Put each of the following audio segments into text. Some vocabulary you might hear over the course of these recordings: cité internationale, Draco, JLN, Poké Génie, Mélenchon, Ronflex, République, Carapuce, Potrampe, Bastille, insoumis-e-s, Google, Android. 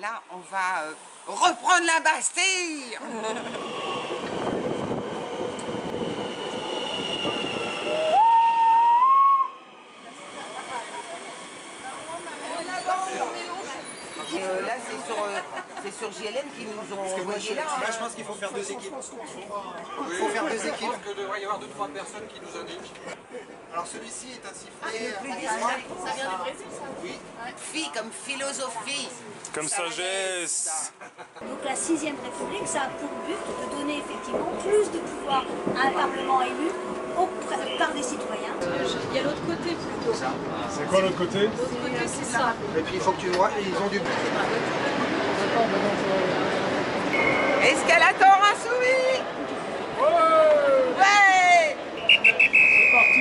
Là, on va reprendre la Bastille. Là, c'est sur JLN qui nous ont envoyé là. Moi, je pense qu'il faut faire deux équipes. Il faut faire deux équipes. Il devrait y avoir deux, trois personnes qui nous indiquent. Alors celui-ci est un sifflet. Ça vient du Brésil, ça? Oui. Fille comme philosophie. Comme sagesse. Donc la 6e République, ça a pour but de donner effectivement plus de pouvoir à un Parlement élu par des citoyens. Il y a l'autre côté plutôt. C'est quoi l'autre côté? L'autre côté, c'est ça. Et puis il faut que tu vois, ils ont du but. Escalator insoumis. Ouais. C'est parti.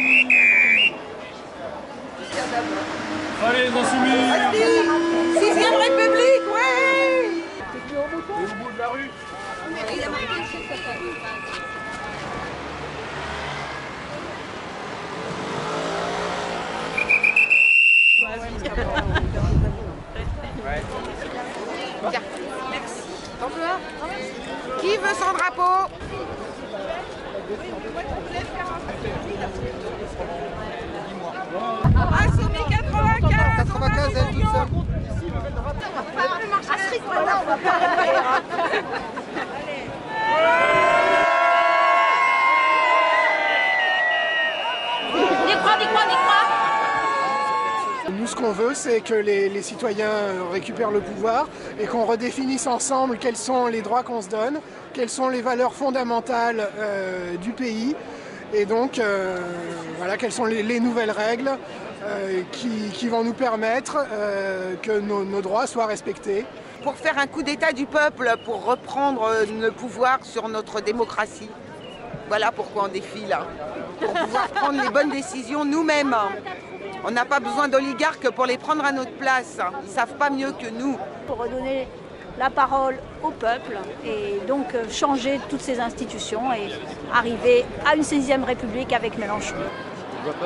Allez les insoumis. 6e République, ouais. Et au bout de la rue. Il a marqué le merci. T'en veux un? Qui veut son drapeau? Insoumis 95, elle toute seule. On va pas arrêter. Nous, ce qu'on veut, c'est que les citoyens récupèrent le pouvoir et qu'on redéfinisse ensemble quels sont les droits qu'on se donne, quelles sont les valeurs fondamentales du pays et donc voilà, quelles sont les nouvelles règles qui vont nous permettre que nos droits soient respectés. Pour faire un coup d'État du peuple, pour reprendre le pouvoir sur notre démocratie. Voilà pourquoi on défile, hein. Pour pouvoir prendre les bonnes décisions nous-mêmes. On n'a pas besoin d'oligarques pour les prendre à notre place. Ils ne savent pas mieux que nous. Pour redonner la parole au peuple et donc changer toutes ces institutions et arriver à une 6e République avec Mélenchon. Merci.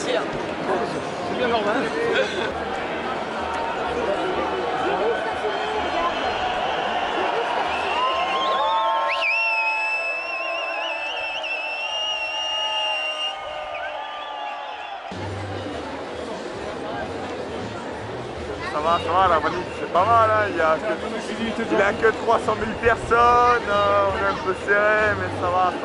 C'est bien normal. Ça va, la Manif, c'est pas mal, hein. Il n'y a que 300 000 personnes, on est un peu serré, mais ça va, ça va.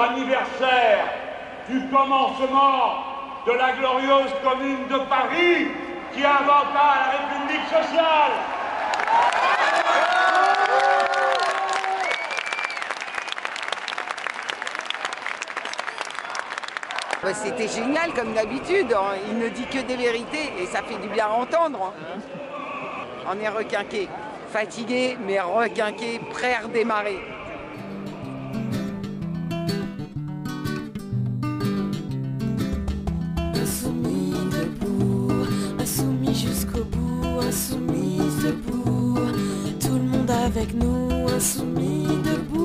Anniversaire du commencement de la glorieuse Commune de Paris qui inventa la République sociale. C'était génial comme d'habitude, hein. Il ne dit que des vérités et ça fait du bien à entendre. Hein. On est requinqués, fatigués mais requinqués, prêts à redémarrer. For me. avec nous, insoumis debout.